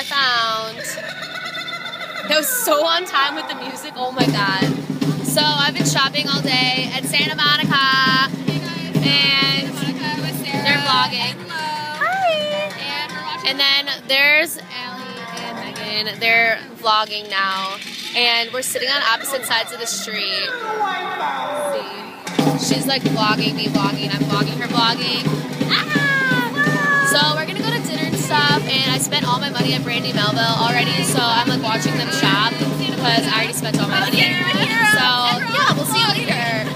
I found. That was so on time with the music, oh my god. So I've been shopping all day at Santa Monica. Hey guys, and Santa Monica with Sarah. They're vlogging. And hi. And we're watching. And then there's Allie and Megan. They're vlogging now. And we're sitting on opposite sides of the street. See? She's like vlogging me vlogging. I'm vlogging her vlogging. So we're gonna go to dinner and stuff. And I spent all my money at Brandy Melville already. So I'm like watching them shop because I already spent all my money. So yeah, we'll see you later.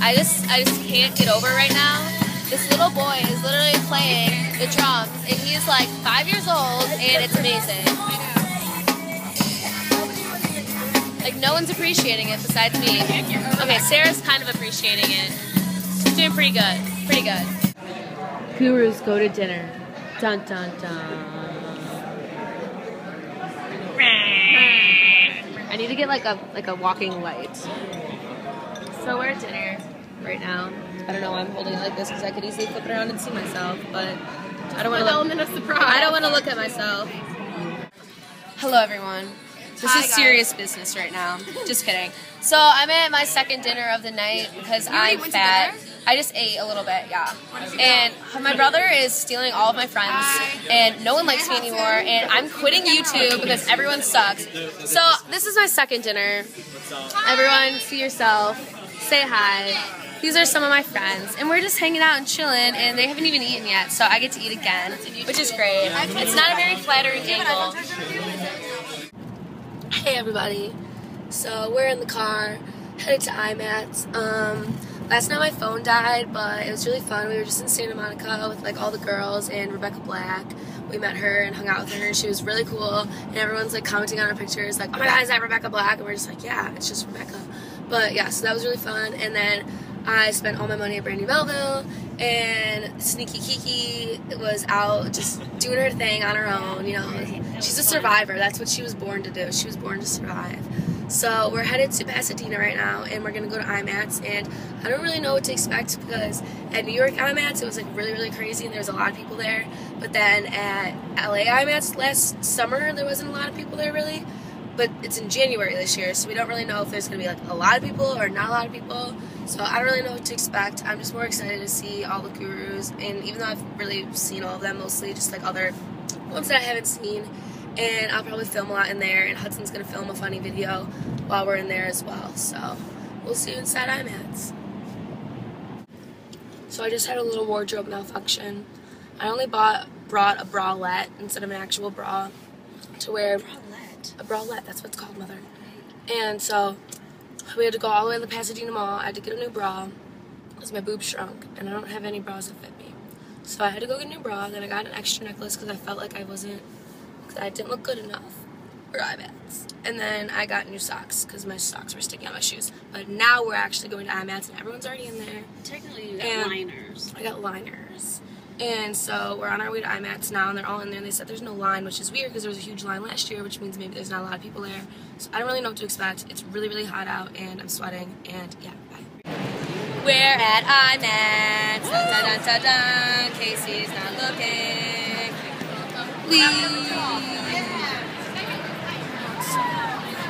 I just can't get over right now. This little boy is literally playing the drums, and he's like 5 years old, and it's amazing. Like, no one's appreciating it besides me. Okay, Sarah's kind of appreciating it. She's doing pretty good. Pretty good. Gurus go to dinner. Dun dun dun. I need to get like a walking light. So we're at dinner right now. I don't know why I'm holding it like this because I could easily flip it around and see myself, but I don't want to. Element of surprise. I don't want to look at myself. Hello, everyone. This is serious business right now. Just kidding. So I'm at my second dinner of the night because I'm fat. I just ate a little bit, yeah. And my brother is stealing all of my friends, and no one likes me anymore, and I'm quitting YouTube because everyone sucks. So this is my second dinner. Everyone, see yourself. Say hi. These are some of my friends, and we're just hanging out and chilling, and they haven't even eaten yet, so I get to eat again, which is great. It's not a very flattering angle. Hey everybody, so we're in the car, headed to IMATS. Last night my phone died, but it was really fun. We were just in Santa Monica with like all the girls and Rebecca Black. We met her and hung out with her, and she was really cool, and everyone's like commenting on our pictures, like, oh my god, is that Rebecca Black? And we're just like, yeah, it's just Rebecca. But yeah, so that was really fun, and then I spent all my money at Brandy Melville, and Sneaky Kiki was out just doing her thing on her own, you know. She's a survivor. That's what she was born to do. She was born to survive. So we're headed to Pasadena right now, and we're going to go to IMATS, and I don't really know what to expect because at New York IMATS, it was like really, really crazy, and there was a lot of people there. But then at LA IMATS last summer, there wasn't a lot of people there really. But it's in January this year, so we don't really know if there's going to be like a lot of people or not a lot of people. So I don't really know what to expect. I'm just more excited to see all the gurus, and even though I've really seen all of them, mostly just like other ones that I haven't seen, and I'll probably film a lot in there, and Hudson's going to film a funny video while we're in there as well. So we'll see you inside IMATS. So I just had a little wardrobe malfunction. I only brought a bralette instead of an actual bra to wear. Bralette? A bralette, that's what it's called, mother. And so we had to go all the way to the Pasadena Mall. I had to get a new bra because my boobs shrunk, and I don't have any bras that fit me. So I had to go get a new bra, then I got an extra necklace because I felt like I didn't look good enough for IMATS. And then I got new socks because my socks were sticking on my shoes. But now we're actually going to IMATS, and everyone's already in there. Technically, you got liners. I got liners. And so we're on our way to IMATS now, and they're all in there, and they said there's no line, which is weird because there was a huge line last year, which means maybe there's not a lot of people there. So I don't really know what to expect. It's really, really hot out, and I'm sweating, and yeah, bye. We're at IMATS. Dun, dun, dun, dun, dun. Casey's not looking.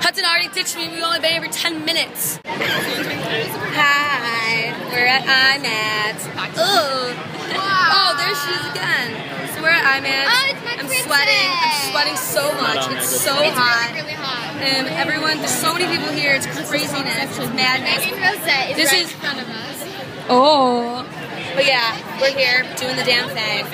Hudson already ditched me. We've only been here for 10 minutes. Hi. We're at IMATS. Ooh. Oh, there she is again. So we're at IMATS. Oh, it's my princess. Sweating. I'm sweating so much. It's so hot. It's really, really hot. And everyone, there's so many people here. It's craziness. It's madness. This is in front of us. Oh. But yeah, we're here doing the damn thing.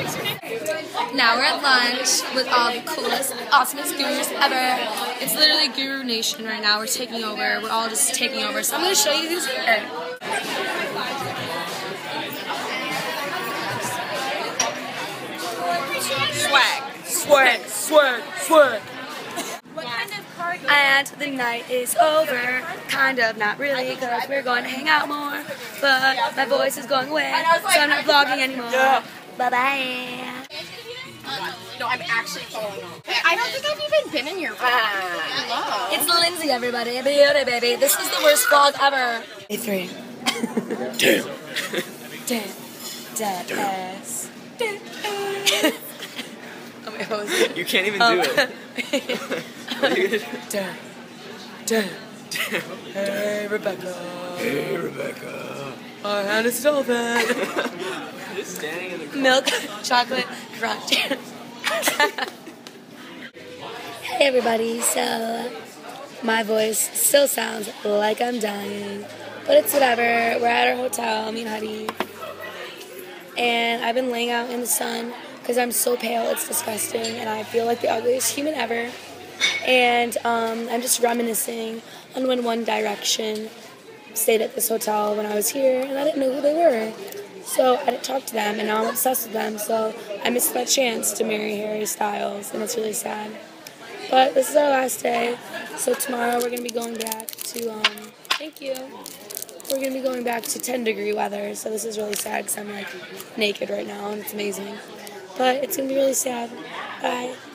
Now we're at lunch with all the coolest, awesomest gurus ever. It's literally Guru Nation right now. We're taking over. We're all just taking over. So I'm going to show you who's here. Swag, swag, swag, swag. And the night is over, kind of, not really, because we're going to hang out more, but my voice is going away, so I'm not vlogging anymore. Bye-bye. No, I'm actually falling off. I don't think I've even been in your vlog. It's Lindsay, everybody. Beauty, baby. This is the worst vlog ever. A3. Damn. Damn. Dead ass. Damn. it goes. You can't even do it. Damn. Damn. Hey, Rebecca. Hey, Rebecca. I had a stove that. Just standing in the car. Milk, chocolate, rock jam. Hey, everybody. So, my voice still sounds like I'm dying, but it's whatever. We're at our hotel. Me and Huddy. And I've been laying out in the sun because I'm so pale, it's disgusting, and I feel like the ugliest human ever. And I'm just reminiscing on when One Direction stayed at this hotel when I was here, and I didn't know who they were. So I didn't talk to them, and now I'm obsessed with them, so I missed my chance to marry Harry Styles, and it's really sad. But this is our last day, so tomorrow we're going to be going back to, thank you. We're going to be going back to 10-degree weather, so this is really sad because I'm, like, naked right now, and it's amazing. But it's going to be really sad. Bye.